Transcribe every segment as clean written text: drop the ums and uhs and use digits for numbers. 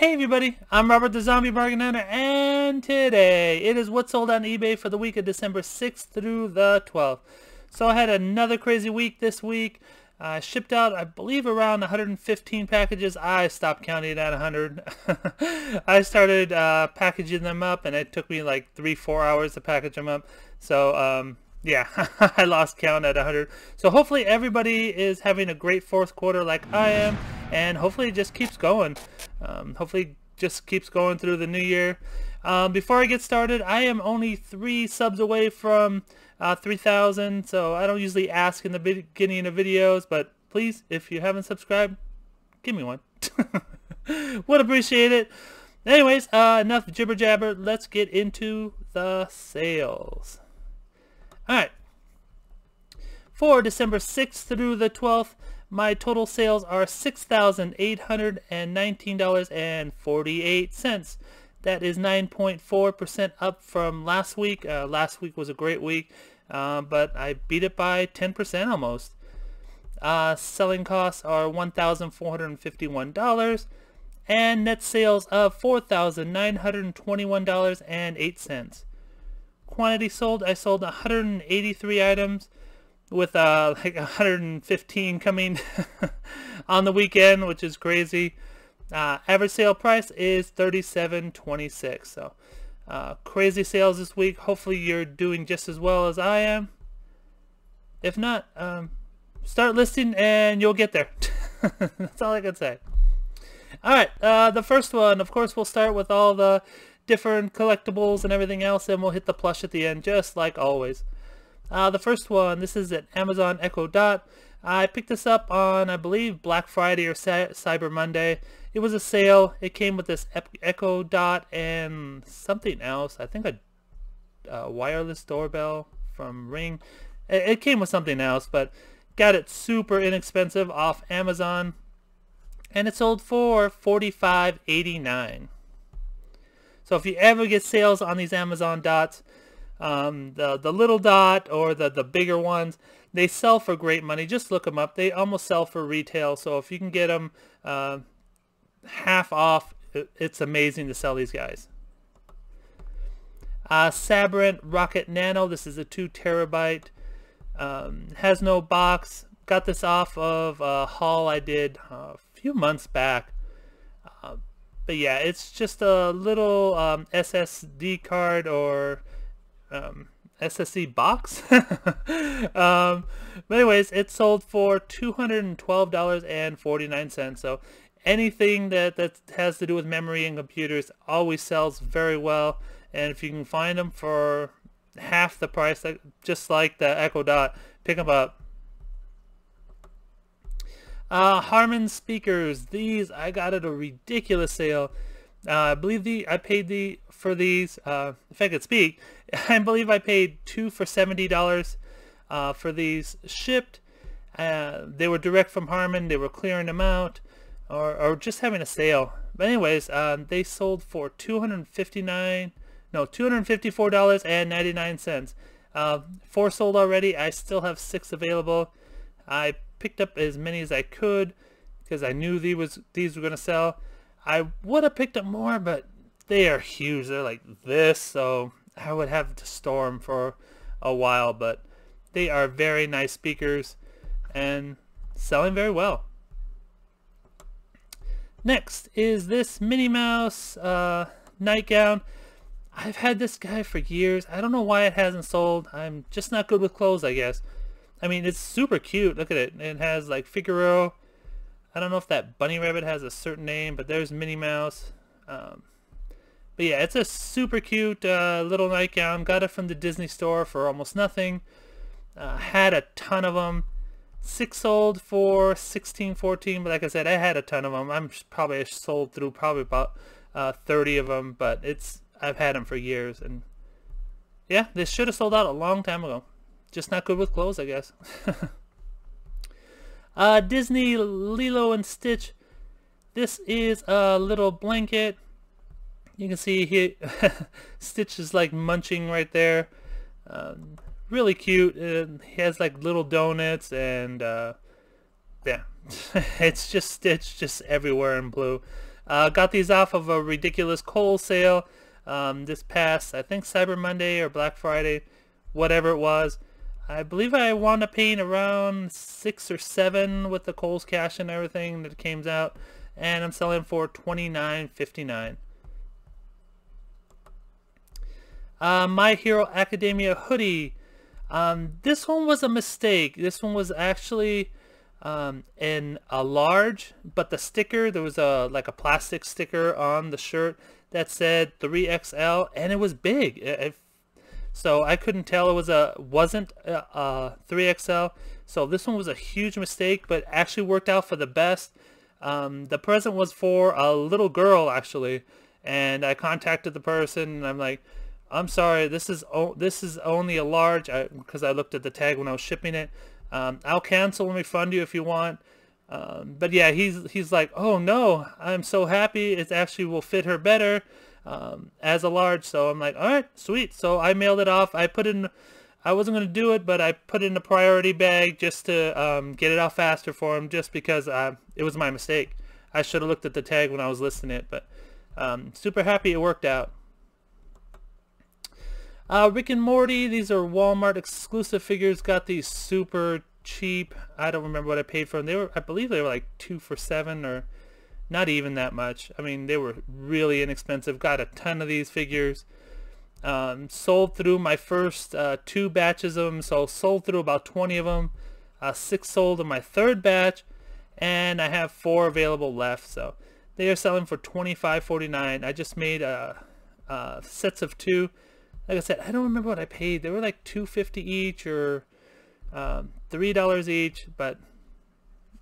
Hey everybody, I'm Robert the Zombie Bargain Hunter, and today it is what's sold on eBay for the week of December 6th through the 12th. So I had another crazy week this week. I shipped out, I believe, around 115 packages. I stopped counting at 100. I started packaging them up, and it took me like 3-4 hours to package them up. So yeah, I lost count at 100. So hopefully everybody is having a great fourth quarter like I am, and hopefully it just keeps going. Hopefully just keeps going through the new year. Before I get started, I am only 3 subs away from 3,000, so I don't usually ask in the beginning of videos, but please, if you haven't subscribed, give me one. Would appreciate it. Anyways, enough jibber jabber, let's get into the sales. Alright, for December 6th through the 12th, my total sales are $6,819.48. That is 9.4% up from last week. Last week was a great week, but I beat it by 10% almost. Selling costs are $1,451 and net sales of $4,921.08. Quantity sold, I sold 183 items, with like 115 coming on the weekend, which is crazy. Average sale price is $37.26. So crazy sales this week. Hopefully you're doing just as well as I am. If not, start listing and you'll get there. That's all I can say. All right, the first one, of course, we'll start with all the different collectibles and everything else, and we'll hit the plush at the end, just like always. The first one, this is an Amazon Echo Dot. I picked this up on, I believe, Black Friday or Cyber Monday. It was a sale. It came with this Echo Dot and something else. I think a wireless doorbell from Ring. It came with something else, but got it super inexpensive off Amazon. And it sold for $45.89. So if you ever get sales on these Amazon Dots, the little dot or the bigger ones, they sell for great money. Just look them up. They almost sell for retail, so if you can get them half off, it's amazing to sell these guys. Sabrent Rocket Nano, this is a 2 terabyte, has no box. Got this off of a haul I did a few months back. But yeah, it's just a little SSD card or SSD box. But anyways, it sold for $212.49. So anything that has to do with memory and computers always sells very well, and if you can find them for half the price, just like the Echo Dot, pick them up. Harman speakers, these I got at a ridiculous sale. I believe I paid for these, if I could speak, I believe I paid 2 for $70 for these shipped. They were direct from Harman. They were clearing them out or just having a sale. But anyways, they sold for $254.99. 4 sold already. I still have 6 available. I picked up as many as I could because I knew these were going to sell. I would have picked up more, but they are huge. They're like this, so I would have to store them for a while, but they are very nice speakers and selling very well. Next is this Minnie Mouse nightgown. I've had this guy for years. I don't know why it hasn't sold. I'm just not good with clothes, I guess. I mean, it's super cute. Look at it. It has like Figaro. I don't know if that bunny rabbit has a certain name, but there's Minnie Mouse. But yeah, it's a super cute little nightgown. Got it from the Disney store for almost nothing. Had a ton of them. 6 sold for $16.14, but like I said, I had a ton of them. I'm probably sold through probably about 30 of them, but I've had them for years, and yeah, they should have sold out a long time ago. Just not good with clothes, I guess. Disney Lilo and Stitch. This is a little blanket. You can see he Stitch is like munching right there. Really cute. He has like little donuts and yeah, it's just Stitch just everywhere in blue. Got these off of a ridiculous Kohl's sale this past, I think, Cyber Monday or Black Friday, whatever it was. I believe I wound up paying around 6 or 7 with the Kohl's cash and everything that came out, and I'm selling for $29.59. My Hero Academia hoodie. This one was a mistake. This one was actually in a large, but the sticker, there was like a plastic sticker on the shirt that said 3XL, and it was big. So I couldn't tell it was wasn't a 3XL. So this one was a huge mistake, but actually worked out for the best. The present was for a little girl, actually, and I contacted the person and I'm like, I'm sorry, this is only a large, because I looked at the tag when I was shipping it. I'll cancel and refund you if you want. But yeah, he's like, oh no, I'm so happy, it actually will fit her better as a large. So I'm like, all right, sweet. So I mailed it off. I wasn't going to do it, but I put it in a priority bag just to get it out faster for him, just because it was my mistake. I should have looked at the tag when I was listing it, but super happy it worked out. Rick and Morty, these are Walmart exclusive figures. Got these super cheap. I don't remember what I paid for them. I believe they were like 2 for $7 or not even that much. I mean, they were really inexpensive. Got a ton of these figures. Sold through my first 2 batches of them. So sold through about 20 of them. 6 sold in my 3rd batch, and I have 4 available left. So they are selling for $25.49. I just made sets of 2. Like I said, I don't remember what I paid. They were like $2.50 each or $3 each, but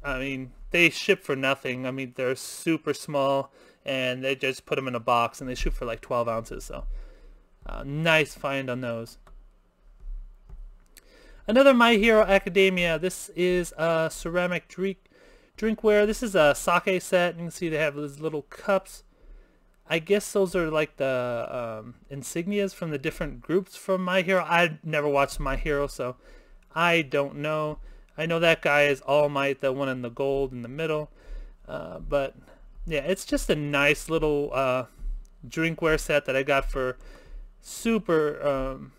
I mean, they ship for nothing. I mean, they're super small, and they just put them in a box, and they ship for like 12 ounces. So nice find on those. Another My Hero Academia. This is a ceramic drinkware. This is a sake set. You can see they have these little cups. I guess those are like the insignias from the different groups from My Hero. I never watched My Hero, so I don't know. I know that guy is All Might, the one in the gold in the middle. But yeah, it's just a nice little drinkware set that I got for super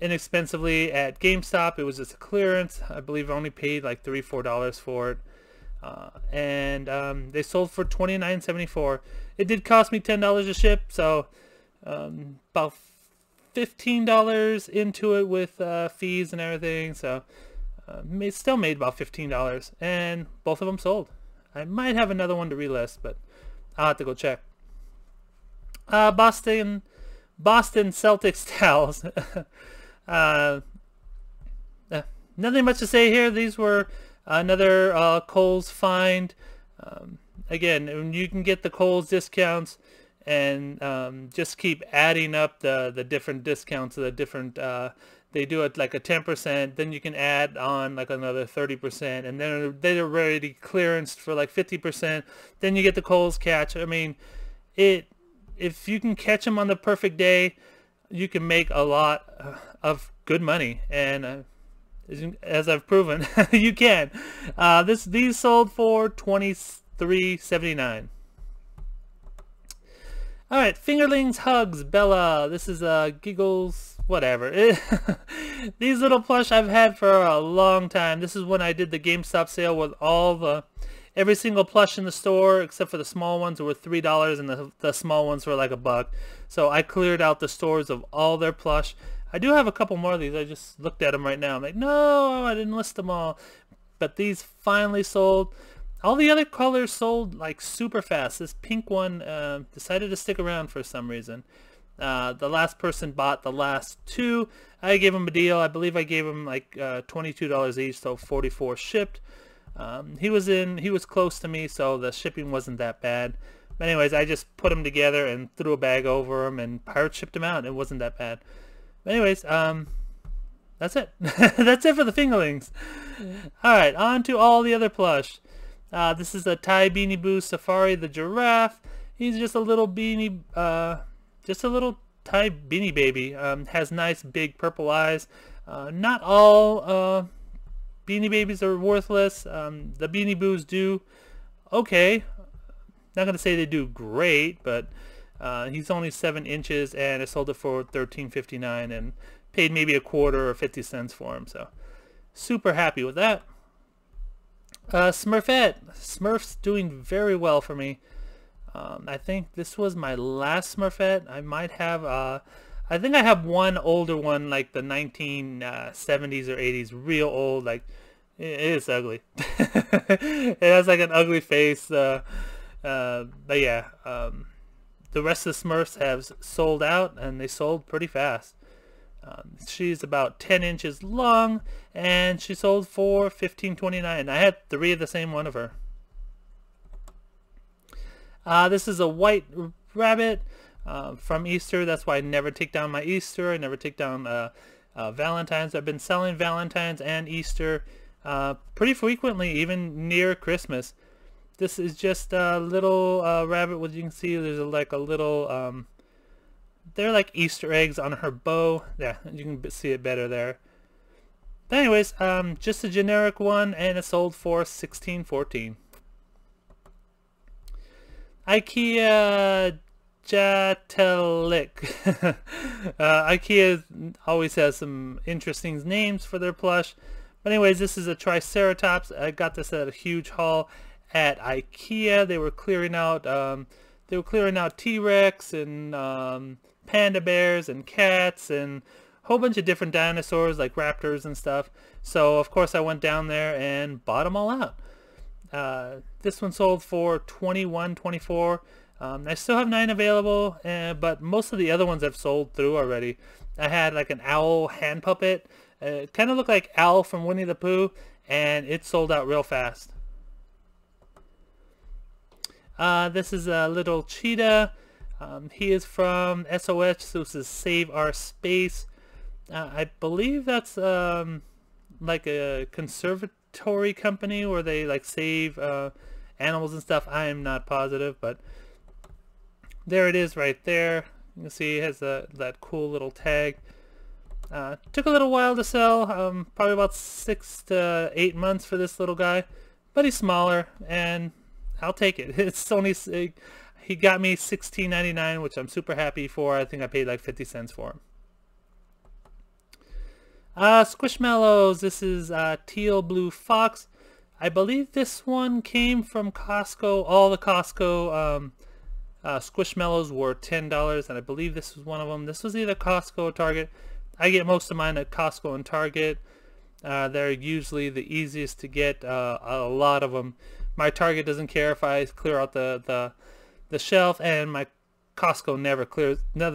inexpensively at GameStop. It was just a clearance. I believe I only paid like $3 or $4 for it. They sold for $29.74. It did cost me $10 to ship, so about $15 into it with fees and everything. So still made about $15, and both of them sold. I might have another one to relist, but I'll have to go check. Boston Celtics towels. Nothing much to say here. These were another Kohl's find. Again, you can get the Kohl's discounts and just keep adding up the different discounts. The different they do it like a 10%, then you can add on like another 30%, and then they're already clearanced for like 50%. Then you get the Kohl's catch. I mean, if you can catch them on the perfect day, you can make a lot of good money, and as I've proven, you can. These sold for $23.79. All right, Fingerlings Hugs Bella. This is giggles, whatever. These little plush I've had for a long time. This is when I did the GameStop sale with every single plush in the store except for the small ones were $3, and the small ones were like $1. So I cleared out the stores of all their plush. I do have a couple more of these. I just looked at them right now. I'm like, no, I didn't list them all. But these finally sold. All the other colors sold like super fast. This pink one decided to stick around for some reason. The last person bought the last 2. I gave him a deal. I believe I gave him like $22 each, so $44 shipped. He was close to me, so the shipping wasn't that bad. But anyways, I just put them together and threw a bag over them and pirate shipped them out. It wasn't that bad. But anyways, that's it. That's it for the fingerlings. All right, on to all the other plush. This is a Thai beanie boo Safari the giraffe. He's just a little beanie, just a little Thai beanie baby. Has nice big purple eyes. Not all beanie babies are worthless. The beanie boos do okay. Not going to say they do great, but he's only 7 inches, and I sold it for $13.59 and paid maybe a quarter or 50 cents for him. So super happy with that. Smurfette. Smurf's doing very well for me. I think this was my last Smurfette. I might have, I think I have one older one, like the 1970s or 80s, real old. Like, it is ugly. It has like an ugly face. But yeah, the rest of the Smurfs have sold out, and they sold pretty fast. She's about 10 inches long, and she sold for $15.29. I had 3 of the same one of her. This is a white rabbit from Easter. That's why I never take down my Easter. I never take down Valentine's. I've been selling Valentine's and Easter pretty frequently, even near Christmas. This is just a little rabbit. What you can see, there's like a little... they're like Easter eggs on her bow. Yeah, you can see it better there. But anyways, just a generic one, and it sold for $16.14. IKEA Jatellik. IKEA always has some interesting names for their plush. But anyways, this is a Triceratops. I got this at a huge haul at IKEA. They were clearing out T-Rex and panda bears and cats and a whole bunch of different dinosaurs like raptors and stuff. So of course I went down there and bought them all out. This one sold for $21.24. I still have 9 available, but most of the other ones I've sold through already. I had like an owl hand puppet. It kind of looked like Owl from Winnie the Pooh, and it sold out real fast. This is a little cheetah. He is from SOH, so this is Save Our Space. I believe that's like a conservatory company where they like save animals and stuff. I am not positive, but there it is right there. You can see it has that cool little tag. Took a little while to sell, probably about 6 to 8 months for this little guy, but he's smaller and I'll take it. It's only, he got me $16.99, which I'm super happy for. I think I paid like 50 cents for him. Squishmallows. This is teal blue fox. I believe this one came from Costco. All the Costco Squishmallows were $10, and I believe this was one of them. This was either Costco or Target. I get most of mine at Costco and Target. They're usually the easiest to get, a lot of them. My Target doesn't care if I clear out the shelf, and my Costco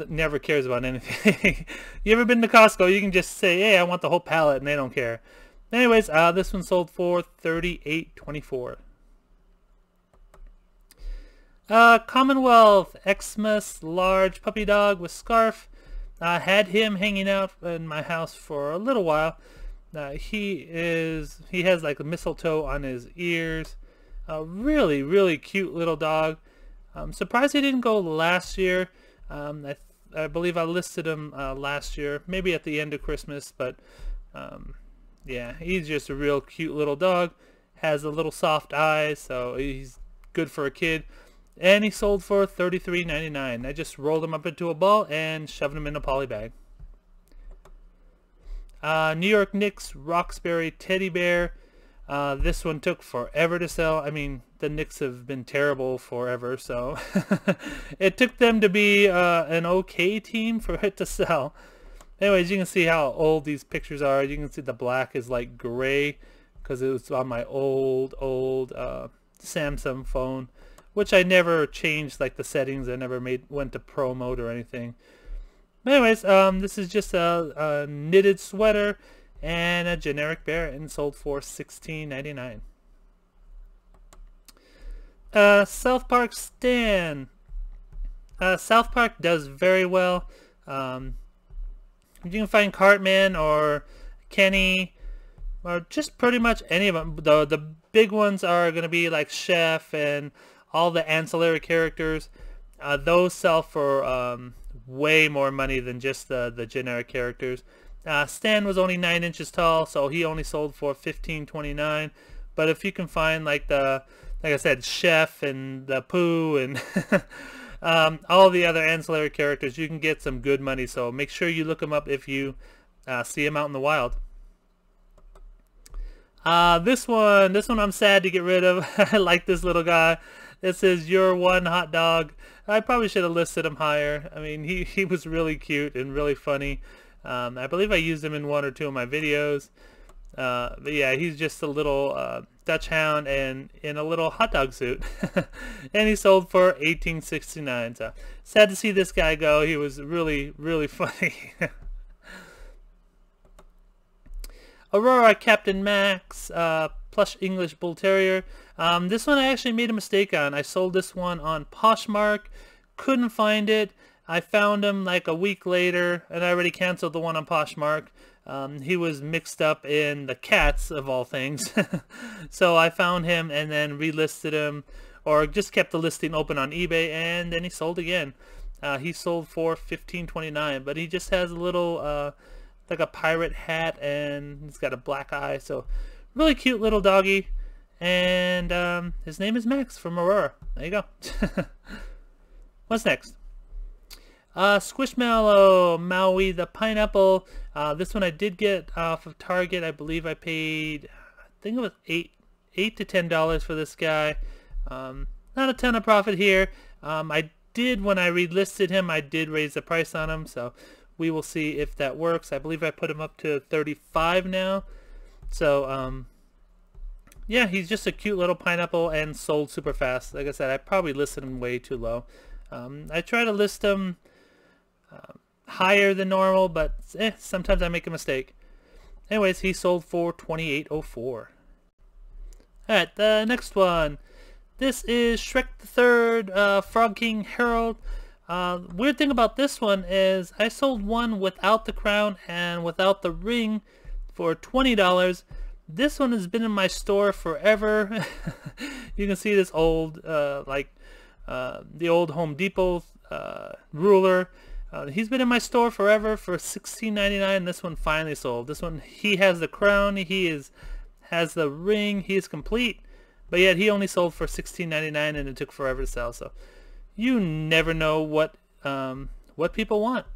never cares about anything. You ever been to Costco? You can just say, hey, I want the whole pallet, and they don't care. Anyways, this one sold for $38.24. Commonwealth Xmas large puppy dog with scarf. I had him hanging out in my house for a little while. He has like a mistletoe on his ears. A really, really cute little dog. I'm surprised he didn't go last year. I believe I listed him last year, maybe at the end of Christmas, but yeah, he's just a real cute little dog. Has a little soft eye, so he's good for a kid. And he sold for $33.99. I just rolled him up into a ball and shoved him in a poly bag. New York Knicks Roxbury teddy bear. This one took forever to sell. I mean, the Knicks have been terrible forever, so it took them to be an okay team for it to sell. Anyways, you can see how old these pictures are. You can see the black is like gray because it was on my old Samsung phone, which I never changed like the settings. I never went to pro mode or anything. But anyways, this is just a knitted sweater and a generic bear, and sold for $16.99. South Park Stan. South Park does very well. You can find Cartman or Kenny or just pretty much any of them. The big ones are going to be like Chef and all the ancillary characters. Those sell for way more money than just the generic characters. Stan was only 9 inches tall, so he only sold for $15.29. But if you can find like the like I said, Chef and the Pooh and all the other ancillary characters. You can get some good money, so make sure you look them up if you see them out in the wild. This one I'm sad to get rid of. I like this little guy. This is Your One Hot Dog. I probably should have listed him higher. I mean, he was really cute and really funny. I believe I used him in one or two of my videos. But yeah, he's just a little Dutch hound and in a little hot dog suit. And he sold for $18.69. So sad to see this guy go. He was really, really funny. Aurora Captain Max, plush English Bull Terrier. This one I actually made a mistake on. I sold this one on Poshmark, couldn't find it. I found him like a week later, and I already canceled the one on Poshmark. He was mixed up in the cats, of all things. So I found him and then relisted him, or just kept the listing open on eBay, and then he sold again. He sold for $15.29, but he just has a little... like a pirate hat, and he's got a black eye, so really cute little doggy. And his name is Max from Aurora. There you go. What's next? Squishmallow Maui the Pineapple. This one I did get off of Target. I believe I paid, I think it was $8 to $10 for this guy. Not a ton of profit here. I did, when I relisted him, I did raise the price on him, so we will see if that works. I believe I put him up to 35 now. So, yeah, he's just a cute little pineapple and sold super fast. Like I said, I probably listed him way too low. I try to list him higher than normal, but sometimes I make a mistake. Anyways, he sold for $28.04. All right, the next one. This is Shrek the Third, Frog King Harold. Weird thing about this one is I sold one without the crown and without the ring for $20. This one has been in my store forever. You can see this old, the old Home Depot ruler. He's been in my store forever for $16.99. This one finally sold. This one, he has the crown. He has the ring. He is complete. But yet he only sold for $16.99, and it took forever to sell. So you never know what people want.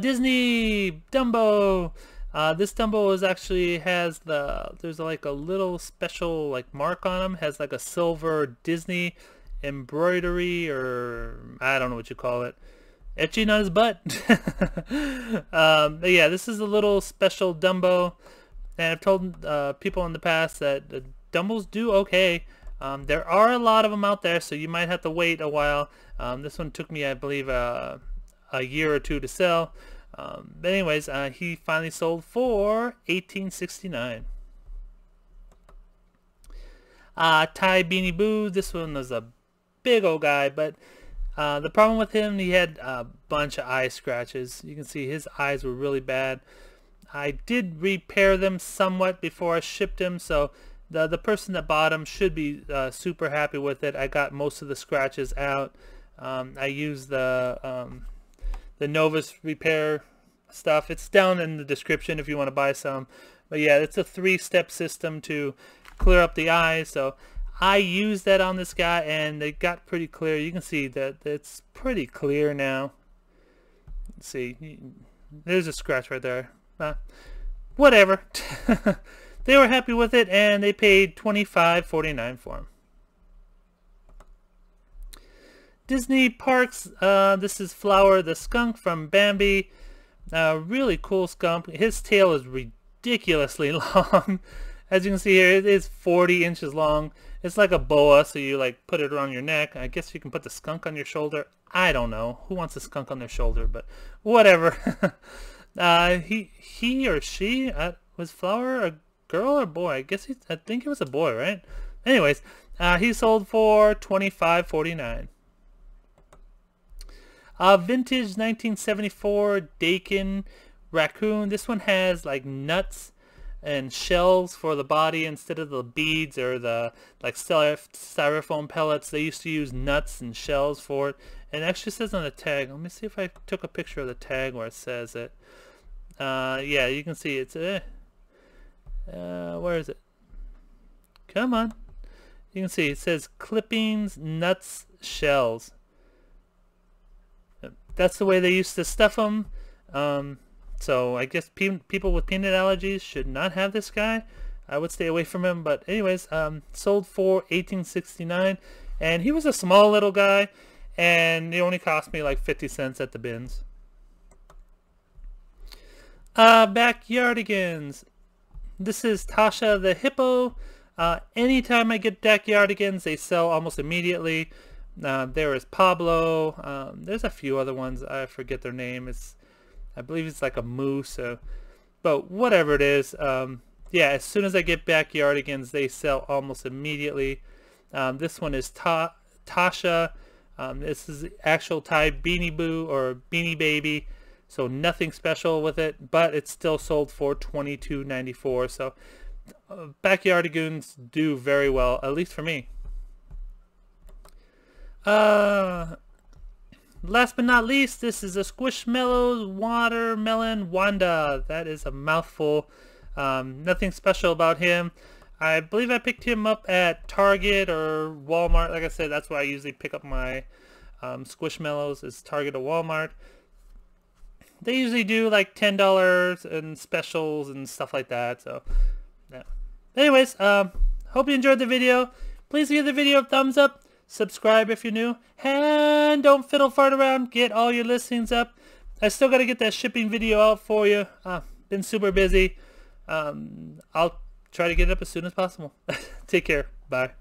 Disney Dumbo. This Dumbo is actually there's like a little special like mark on him. Has like a silver Disney embroidery, or I don't know what you call it, etching on his butt. But yeah, this is a little special Dumbo, and I've told people in the past that Dumbos do okay. There are a lot of them out there, so you might have to wait a while. This one took me, I believe, a year or two to sell. But anyways, he finally sold for $18.69. Thai Beanie Boo. This one was a big old guy, but the problem with him, he had a bunch of eye scratches. You can see his eyes were really bad. I did repair them somewhat before I shipped him, so the person that bought them should be super happy with it. I got most of the scratches out. I used the Novus repair stuff. It's down in the description if you want to buy some. But yeah, it's a three-step system to clear up the eyes. So I used that on this guy, and they got pretty clear. You can see that it's pretty clear now. Let's see, there's a scratch right there. Whatever. They were happy with it, and they paid $25.49 for them. Disney Parks. This is Flower the Skunk from Bambi. Really cool skunk. His tail is ridiculously long. As you can see here, it is 40 inches long. It's like a boa, so you like put it around your neck. I guess you can put the skunk on your shoulder. I don't know. Who wants a skunk on their shoulder? But whatever. He or she, was Flower a girl or boy? I guess I think it was a boy, right? Anyways, he sold for $25.49. Vintage 1974 Dakin raccoon. This one has like nuts and shells for the body instead of the beads or the like styrofoam pellets. They used to use nuts and shells for it. And it actually says on the tag. Let me see if I took a picture of the tag where it says it. Yeah, you can see it's where is it? Come on. You can see it says clippings, nuts, shells. That's the way they used to stuff them. So I guess people with peanut allergies should not have this guy. I would stay away from him. But anyways, sold for $18.69. And he was a small little guy. And it only cost me like 50 cents at the bins. Backyardigans. This is Tasha the Hippo. Anytime I get Backyardigans, they sell almost immediately. There is Pablo. There's a few other ones. I forget their name. I believe it's like a moose. But whatever it is. Yeah, as soon as I get Backyardigans, they sell almost immediately. This one is Tasha. This is actual Thai beanie boo or beanie baby. So nothing special with it, but it's still sold for $22.94. So Backyardigans do very well, at least for me. Last but not least, this is a Squishmallows Watermelon Wanda. That is a mouthful. Nothing special about him. I believe I picked him up at Target or Walmart. Like I said, that's where I usually pick up my Squishmallows, is Target or Walmart. They usually do like $10 and specials and stuff like that. So, yeah. Anyways, hope you enjoyed the video. Please give the video a thumbs up. Subscribe if you're new. And don't fiddle fart around. Get all your listings up. I still got to get that shipping video out for you. Been super busy. I'll try to get it up as soon as possible. Take care. Bye.